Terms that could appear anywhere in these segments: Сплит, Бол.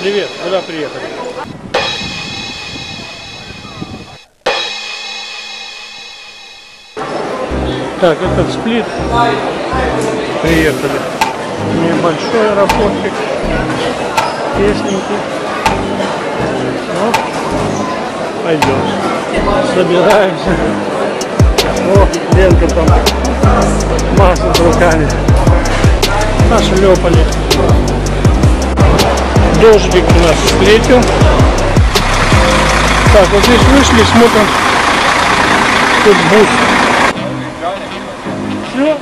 Привет, куда приехали? Так, этот Сплит. Приехали. Небольшой аэропортик. Тесленький. Ну, пойдем. Собираемся. О, Ленка там машет руками. Нашлепали. Дождик у нас встретил. Так, вот здесь вышли, смотрим. Тут бус. Все.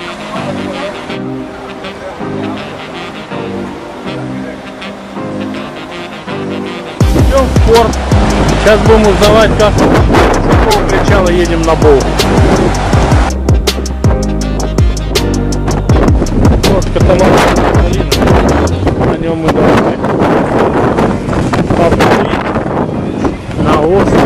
Идем в порт. Сейчас будем узнавать, как с какого причала едем на Бол. Вот катамаран. На нем мы должны на остров.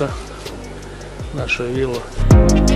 Это наша вилла.